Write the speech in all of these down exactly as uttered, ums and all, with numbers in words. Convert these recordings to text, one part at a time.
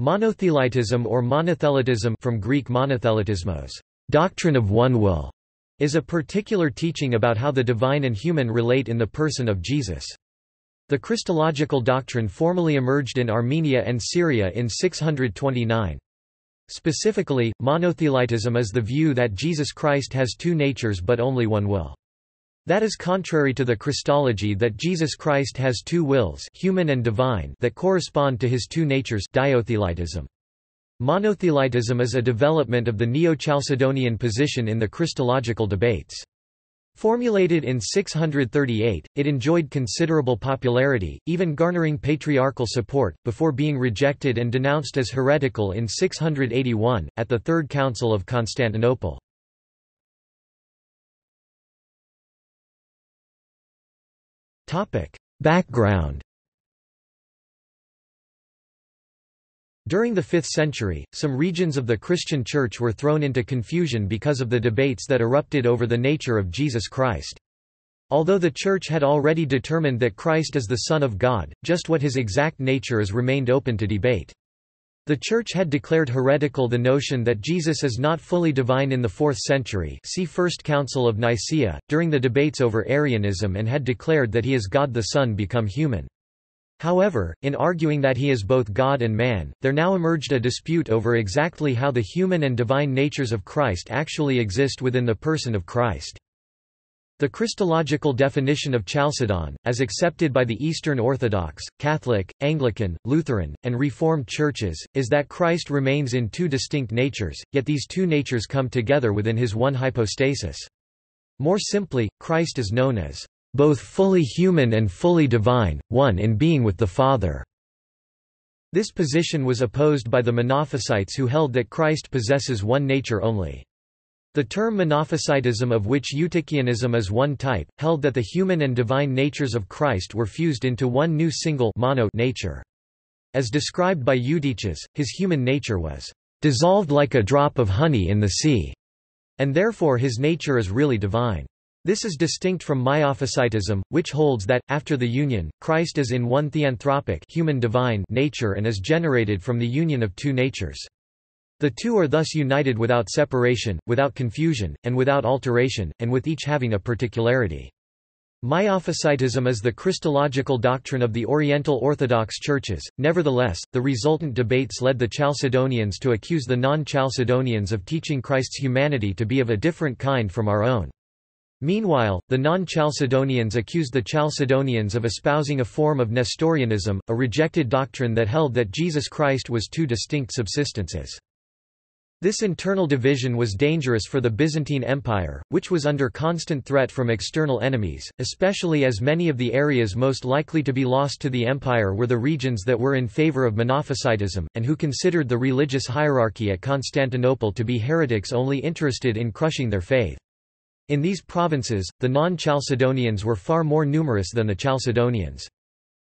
Monothelitism or monothelitism, from Greek monothelitismos, doctrine of one will, is a particular teaching about how the divine and human relate in the person of Jesus. The Christological doctrine formally emerged in Armenia and Syria in six hundred twenty-nine. Specifically, monothelitism is the view that Jesus Christ has two natures but only one will. That is contrary to the Christology that Jesus Christ has two wills, human and divine, that correspond to his two natures, dyothelitism. Monothelitism is a development of the Neo-Chalcedonian position in the Christological debates. Formulated in six hundred thirty-eight, it enjoyed considerable popularity, even garnering patriarchal support, before being rejected and denounced as heretical in six hundred eighty-one, at the Third Council of Constantinople. Background. During the fifth century, some regions of the Christian Church were thrown into confusion because of the debates that erupted over the nature of Jesus Christ. Although the Church had already determined that Christ is the Son of God, just what his exact nature is remained open to debate. The Church had declared heretical the notion that Jesus is not fully divine in the fourth century, see First Council of Nicaea, during the debates over Arianism, and had declared that he is God the Son become human. However, in arguing that he is both God and man, there now emerged a dispute over exactly how the human and divine natures of Christ actually exist within the person of Christ. The Christological definition of Chalcedon, as accepted by the Eastern Orthodox, Catholic, Anglican, Lutheran, and Reformed churches, is that Christ remains in two distinct natures, yet these two natures come together within his one hypostasis. More simply, Christ is known as both fully human and fully divine, one in being with the Father. This position was opposed by the Monophysites, who held that Christ possesses one nature only. The term monophysitism, of which Eutychianism is one type, held that the human and divine natures of Christ were fused into one new single mono nature. As described by Eutyches, his human nature was dissolved like a drop of honey in the sea, and therefore his nature is really divine. This is distinct from Myophysitism, which holds that, after the union, Christ is in one theanthropic human-divine nature and is generated from the union of two natures. The two are thus united without separation, without confusion, and without alteration, and with each having a particularity. Myophysitism is the Christological doctrine of the Oriental Orthodox churches. Nevertheless, the resultant debates led the Chalcedonians to accuse the non-Chalcedonians of teaching Christ's humanity to be of a different kind from our own. Meanwhile, the non-Chalcedonians accused the Chalcedonians of espousing a form of Nestorianism, a rejected doctrine that held that Jesus Christ was two distinct subsistences. This internal division was dangerous for the Byzantine Empire, which was under constant threat from external enemies, especially as many of the areas most likely to be lost to the empire were the regions that were in favor of monophysitism, and who considered the religious hierarchy at Constantinople to be heretics only interested in crushing their faith. In these provinces, the non-Chalcedonians were far more numerous than the Chalcedonians.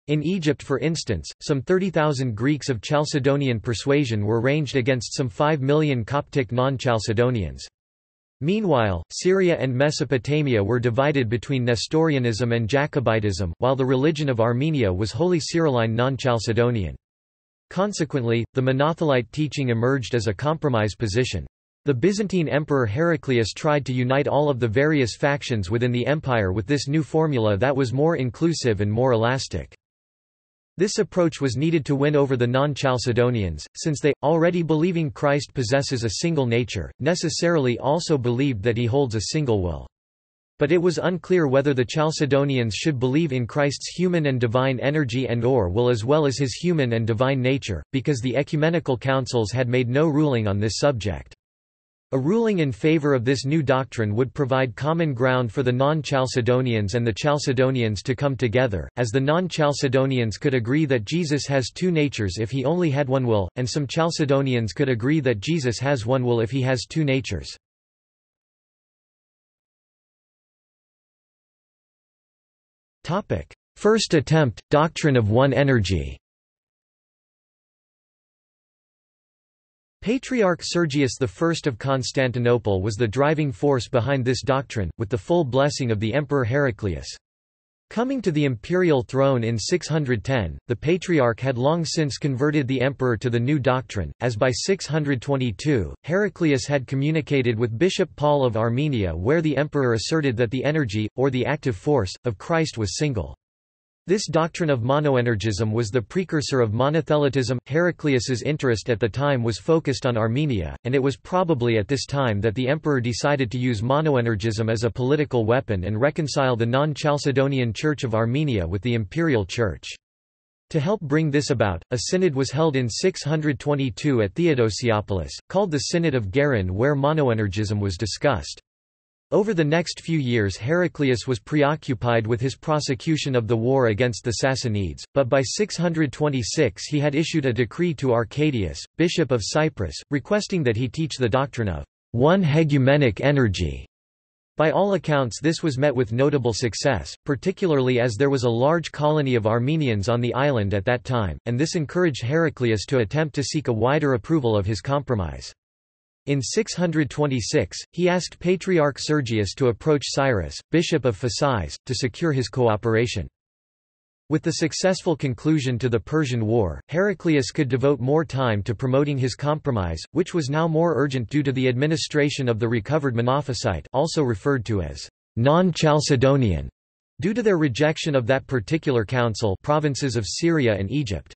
In Egypt, for instance, some thirty thousand Greeks of Chalcedonian persuasion were ranged against some five million Coptic non-Chalcedonians. Meanwhile, Syria and Mesopotamia were divided between Nestorianism and Jacobitism, while the religion of Armenia was wholly Cyriline non-Chalcedonian. Consequently, the monothelite teaching emerged as a compromise position. The Byzantine Emperor Heraclius tried to unite all of the various factions within the empire with this new formula that was more inclusive and more elastic. This approach was needed to win over the non-Chalcedonians, since they, already believing Christ possesses a single nature, necessarily also believed that he holds a single will. But it was unclear whether the Chalcedonians should believe in Christ's human and divine energy and or will as well as his human and divine nature, because the ecumenical councils had made no ruling on this subject. A ruling in favor of this new doctrine would provide common ground for the non-Chalcedonians and the Chalcedonians to come together, as the non-Chalcedonians could agree that Jesus has two natures if he only had one will, and some Chalcedonians could agree that Jesus has one will if he has two natures. First attempt, doctrine of one energy. Patriarch Sergius the First of Constantinople was the driving force behind this doctrine, with the full blessing of the Emperor Heraclius. Coming to the imperial throne in six hundred ten, the Patriarch had long since converted the emperor to the new doctrine, as by six hundred twenty-two, Heraclius had communicated with Bishop Paul of Armenia where the emperor asserted that the energy, or the active force, of Christ was single. This doctrine of monoenergism was the precursor of monothelitism. Heraclius's interest at the time was focused on Armenia, and it was probably at this time that the emperor decided to use monoenergism as a political weapon and reconcile the non-Chalcedonian Church of Armenia with the imperial church. To help bring this about, a synod was held in six hundred twenty-two at Theodosiopolis, called the Synod of Garin, where monoenergism was discussed. Over the next few years Heraclius was preoccupied with his prosecution of the war against the Sassanids, but by six hundred twenty-six he had issued a decree to Arcadius, bishop of Cyprus, requesting that he teach the doctrine of one hegumenic energy. By all accounts this was met with notable success, particularly as there was a large colony of Armenians on the island at that time, and this encouraged Heraclius to attempt to seek a wider approval of his compromise. In six hundred twenty-six, he asked Patriarch Sergius to approach Cyrus, bishop of Phasais, to secure his cooperation. With the successful conclusion to the Persian War, Heraclius could devote more time to promoting his compromise, which was now more urgent due to the administration of the recovered Monophysite, also referred to as non-Chalcedonian, due to their rejection of that particular council, provinces of Syria and Egypt.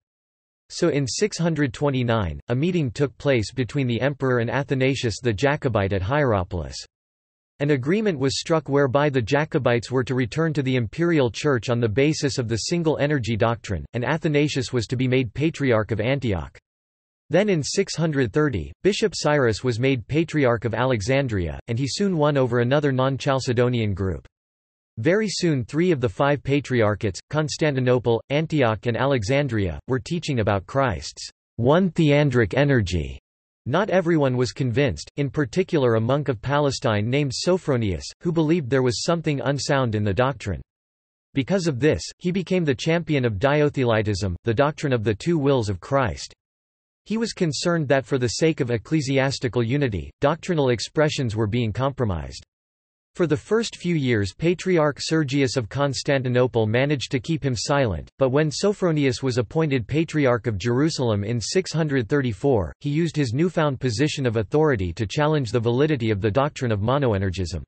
So in six hundred twenty-nine, a meeting took place between the emperor and Athanasius the Jacobite at Hierapolis. An agreement was struck whereby the Jacobites were to return to the imperial church on the basis of the single energy doctrine, and Athanasius was to be made Patriarch of Antioch. Then in six hundred thirty, Bishop Cyrus was made Patriarch of Alexandria, and he soon won over another non-Chalcedonian group. Very soon three of the five patriarchates, Constantinople, Antioch and Alexandria, were teaching about Christ's one theandric energy. Not everyone was convinced, in particular a monk of Palestine named Sophronius, who believed there was something unsound in the doctrine. Because of this, he became the champion of dyothelitism, the doctrine of the two wills of Christ. He was concerned that for the sake of ecclesiastical unity, doctrinal expressions were being compromised. For the first few years Patriarch Sergius of Constantinople managed to keep him silent, but when Sophronius was appointed Patriarch of Jerusalem in six hundred thirty-four, he used his newfound position of authority to challenge the validity of the doctrine of monoenergism.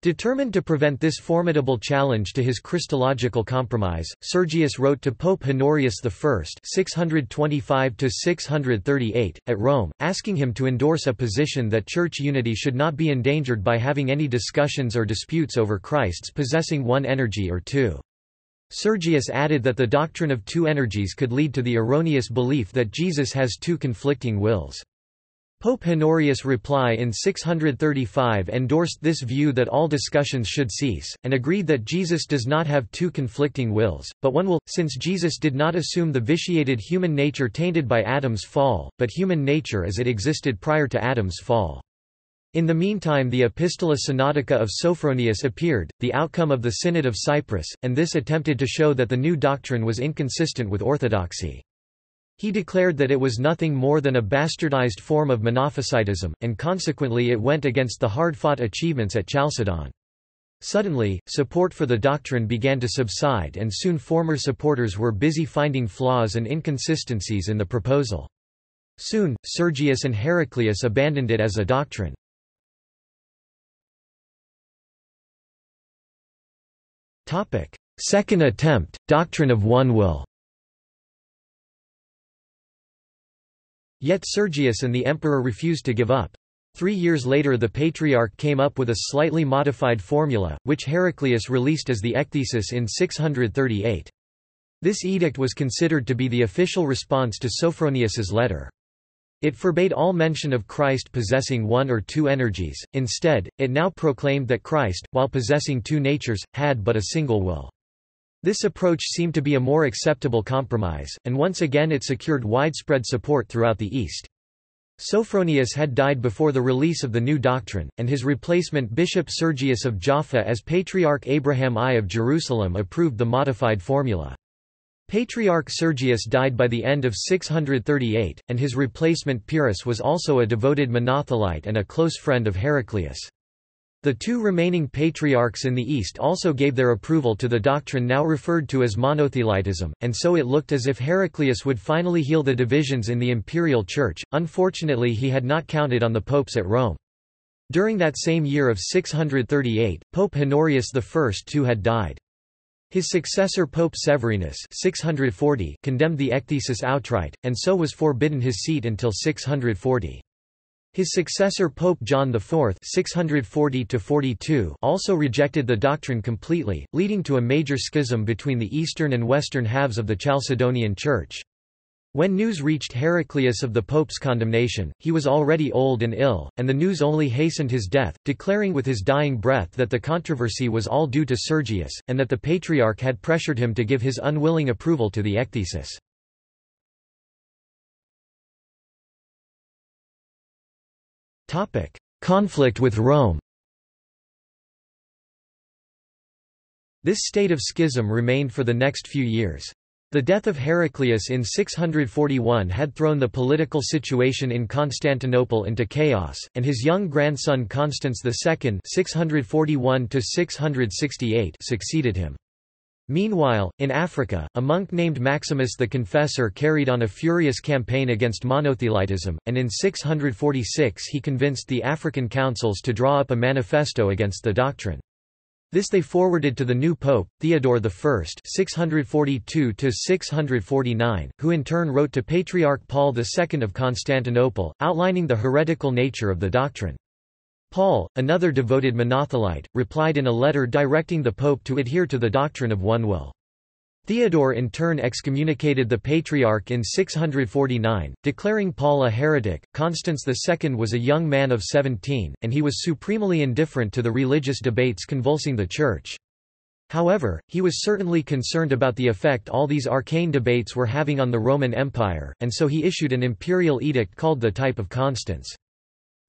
Determined to prevent this formidable challenge to his Christological compromise, Sergius wrote to Pope Honorius I (six twenty-five to six thirty-eight) at Rome, asking him to endorse a position that church unity should not be endangered by having any discussions or disputes over Christ's possessing one energy or two. Sergius added that the doctrine of two energies could lead to the erroneous belief that Jesus has two conflicting wills. Pope Honorius' reply in six hundred thirty-five endorsed this view that all discussions should cease, and agreed that Jesus does not have two conflicting wills, but one will, since Jesus did not assume the vitiated human nature tainted by Adam's fall, but human nature as it existed prior to Adam's fall. In the meantime the Epistola Synodica of Sophronius appeared, the outcome of the Synod of Cyprus, and this attempted to show that the new doctrine was inconsistent with orthodoxy. He declared that it was nothing more than a bastardized form of monophysitism, and consequently it went against the hard-fought achievements at Chalcedon. Suddenly, support for the doctrine began to subside and soon former supporters were busy finding flaws and inconsistencies in the proposal. Soon, Sergius and Heraclius abandoned it as a doctrine. Second attempt, doctrine of one will. Yet Sergius and the emperor refused to give up. Three years later the Patriarch came up with a slightly modified formula, which Heraclius released as the Ecthesis in six hundred thirty-eight. This edict was considered to be the official response to Sophronius's letter. It forbade all mention of Christ possessing one or two energies; instead, it now proclaimed that Christ, while possessing two natures, had but a single will. This approach seemed to be a more acceptable compromise, and once again it secured widespread support throughout the East. Sophronius had died before the release of the new doctrine, and his replacement Bishop Sergius of Jaffa as Patriarch Abraham I of Jerusalem approved the modified formula. Patriarch Sergius died by the end of six hundred thirty-eight, and his replacement Pyrrhus was also a devoted monothelite and a close friend of Heraclius. The two remaining patriarchs in the East also gave their approval to the doctrine now referred to as monothelitism, and so it looked as if Heraclius would finally heal the divisions in the imperial church. Unfortunately, he had not counted on the popes at Rome. During that same year of six hundred thirty-eight, Pope Honorius the First too had died. His successor Pope Severinus six hundred forty condemned the ecthesis outright, and so was forbidden his seat until six hundred forty. His successor Pope John the Fourth six hundred forty to forty-two also rejected the doctrine completely, leading to a major schism between the eastern and western halves of the Chalcedonian Church. When news reached Heraclius of the Pope's condemnation, he was already old and ill, and the news only hastened his death, declaring with his dying breath that the controversy was all due to Sergius, and that the Patriarch had pressured him to give his unwilling approval to the ecthesis. Conflict with Rome. This state of schism remained for the next few years. The death of Heraclius in six hundred forty-one had thrown the political situation in Constantinople into chaos, and his young grandson Constans the Second six hundred forty-one to six hundred sixty-eight succeeded him. Meanwhile, in Africa, a monk named Maximus the Confessor carried on a furious campaign against monothelitism, and in six hundred forty-six he convinced the African councils to draw up a manifesto against the doctrine. This they forwarded to the new pope, Theodore the First six hundred forty-two to six hundred forty-nine, who in turn wrote to Patriarch Paul the Second of Constantinople, outlining the heretical nature of the doctrine. Paul, another devoted monothelite, replied in a letter directing the pope to adhere to the doctrine of one will. Theodore in turn excommunicated the Patriarch in six hundred forty-nine, declaring Paul a heretic. Constans the Second was a young man of seventeen, and he was supremely indifferent to the religious debates convulsing the Church. However, he was certainly concerned about the effect all these arcane debates were having on the Roman Empire, and so he issued an imperial edict called the Type of Constans.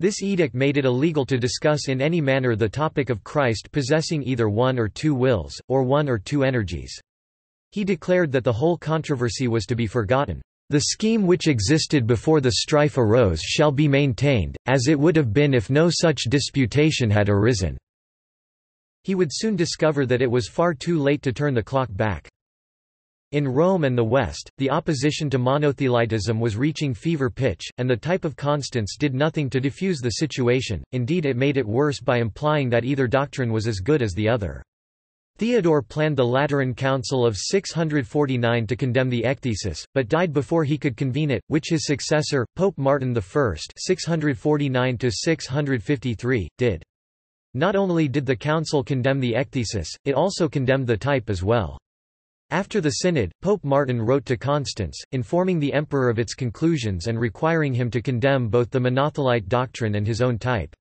This edict made it illegal to discuss in any manner the topic of Christ possessing either one or two wills, or one or two energies. He declared that the whole controversy was to be forgotten. The scheme which existed before the strife arose shall be maintained, as it would have been if no such disputation had arisen. He would soon discover that it was far too late to turn the clock back. In Rome and the West, the opposition to monothelitism was reaching fever pitch, and the Type of Constans did nothing to diffuse the situation. Indeed, it made it worse by implying that either doctrine was as good as the other. Theodore planned the Lateran Council of six hundred forty-nine to condemn the ecthesis, but died before he could convene it, which his successor, Pope Martin the First six hundred forty-nine to six hundred fifty-three, did. Not only did the council condemn the ecthesis, it also condemned the type as well. After the synod, Pope Martin wrote to Constans, informing the emperor of its conclusions and requiring him to condemn both the monothelite doctrine and his own type.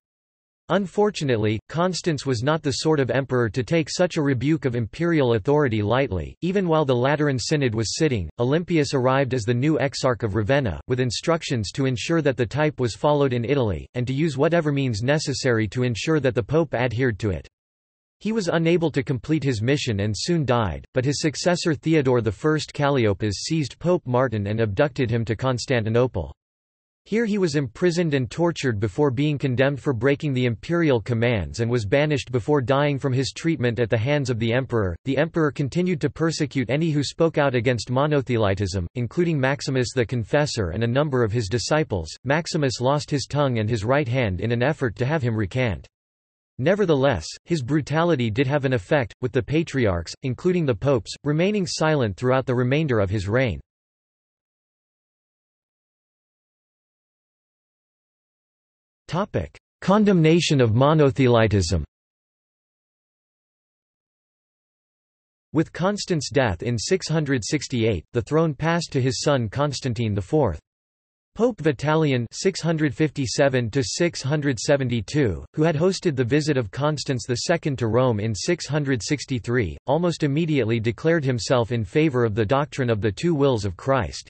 Unfortunately, Constans was not the sort of emperor to take such a rebuke of imperial authority lightly. Even while the Lateran Synod was sitting, Olympius arrived as the new Exarch of Ravenna, with instructions to ensure that the type was followed in Italy, and to use whatever means necessary to ensure that the Pope adhered to it. He was unable to complete his mission and soon died, but his successor Theodore the First Calliopas seized Pope Martin and abducted him to Constantinople. Here he was imprisoned and tortured before being condemned for breaking the imperial commands, and was banished before dying from his treatment at the hands of the emperor. The emperor continued to persecute any who spoke out against monothelitism, including Maximus the Confessor and a number of his disciples. Maximus lost his tongue and his right hand in an effort to have him recant. Nevertheless, his brutality did have an effect, with the patriarchs, including the popes, remaining silent throughout the remainder of his reign. Condemnation of monothelitism. With Constans' death in six hundred sixty-eight, the throne passed to his son Constantine the Fourth. Pope Vitalian six hundred fifty-seven to six hundred seventy-two, who had hosted the visit of Constans the Second to Rome in six hundred sixty-three, almost immediately declared himself in favor of the doctrine of the two wills of Christ.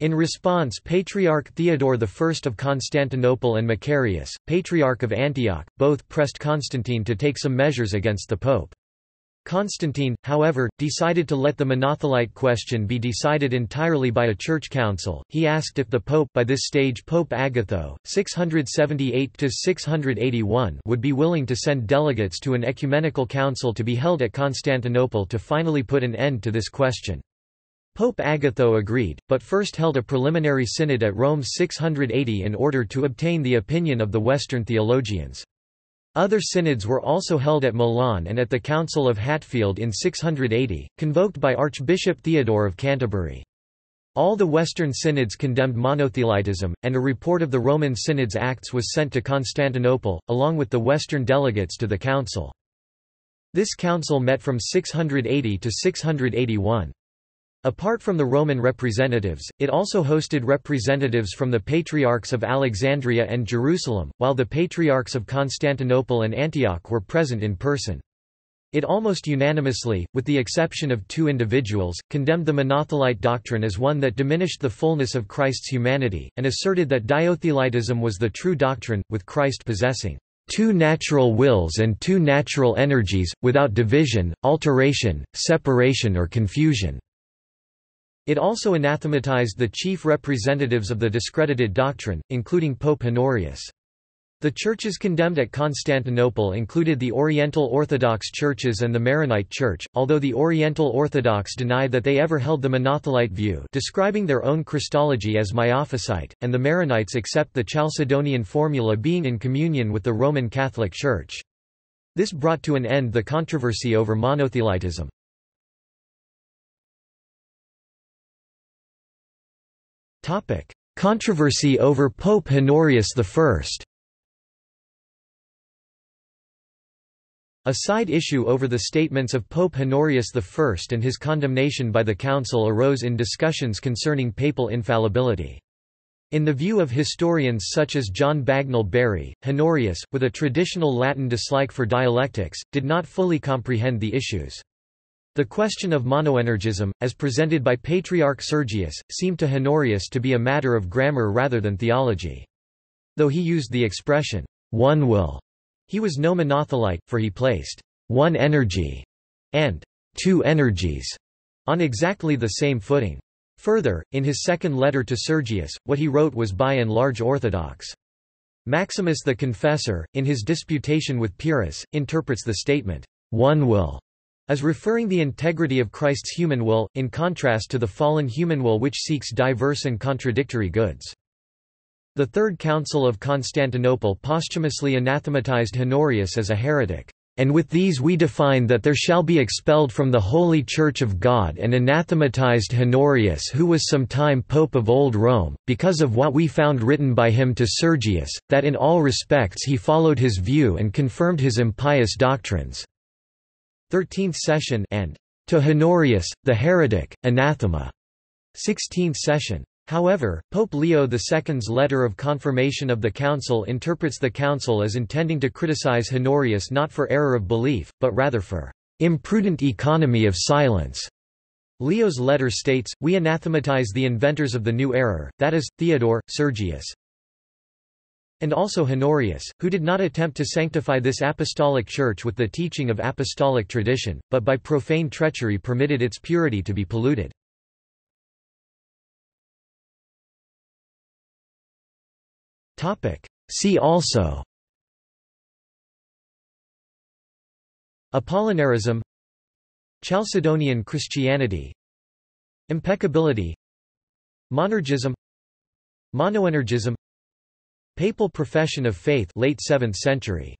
In response, Patriarch Theodore the First of Constantinople and Macarius, Patriarch of Antioch, both pressed Constantine to take some measures against the Pope. Constantine, however, decided to let the monothelite question be decided entirely by a church council. He asked if the pope, by this stage Pope Agatho, six seventy-eight to six eighty-one, would be willing to send delegates to an ecumenical council to be held at Constantinople to finally put an end to this question. Pope Agatho agreed, but first held a preliminary synod at Rome six eighty in order to obtain the opinion of the Western theologians. Other synods were also held at Milan and at the Council of Hatfield in six eighty, convoked by Archbishop Theodore of Canterbury. All the Western synods condemned monothelitism, and a report of the Roman Synod's Acts was sent to Constantinople, along with the Western delegates to the council. This council met from six eighty to six eighty-one. Apart from the Roman representatives, it also hosted representatives from the Patriarchs of Alexandria and Jerusalem, while the Patriarchs of Constantinople and Antioch were present in person. It almost unanimously, with the exception of two individuals, condemned the monothelite doctrine as one that diminished the fullness of Christ's humanity, and asserted that dyothelitism was the true doctrine, with Christ possessing two natural wills and two natural energies, without division, alteration, separation or confusion. It also anathematized the chief representatives of the discredited doctrine, including Pope Honorius. The churches condemned at Constantinople included the Oriental Orthodox churches and the Maronite Church, although the Oriental Orthodox denied that they ever held the monothelite view, describing their own Christology as Myophysite, and the Maronites accept the Chalcedonian formula being in communion with the Roman Catholic Church. This brought to an end the controversy over monothelitism. Controversy over Pope Honorius the First. A side issue over the statements of Pope Honorius the First and his condemnation by the Council arose in discussions concerning papal infallibility. In the view of historians such as John Bagnall Berry, Honorius, with a traditional Latin dislike for dialectics, did not fully comprehend the issues. The question of monoenergism, as presented by Patriarch Sergius, seemed to Honorius to be a matter of grammar rather than theology. Though he used the expression, one will, he was no monothelite, for he placed one energy and two energies on exactly the same footing. Further, in his second letter to Sergius, what he wrote was by and large orthodox. Maximus the Confessor, in his disputation with Pyrrhus, interprets the statement, one will, as referring the integrity of Christ's human will, in contrast to the fallen human will which seeks diverse and contradictory goods. The Third Council of Constantinople posthumously anathematized Honorius as a heretic, "and with these we define that there shall be expelled from the Holy Church of God and anathematized Honorius who was sometime Pope of Old Rome, because of what we found written by him to Sergius, that in all respects he followed his view and confirmed his impious doctrines." thirteenth session, and to Honorius, the heretic, anathema, sixteenth session. However, Pope Leo the Second's letter of confirmation of the council interprets the council as intending to criticize Honorius not for error of belief, but rather for imprudent economy of silence. Leo's letter states, "We anathematize the inventors of the new error, that is, Theodore, Sergius, and also Honorius, who did not attempt to sanctify this apostolic church with the teaching of apostolic tradition, but by profane treachery permitted its purity to be polluted." See also: Apollinarism, Chalcedonian Christianity, Impeccability, Monergism, Monoenergism, Papal profession of faith, late seventh century.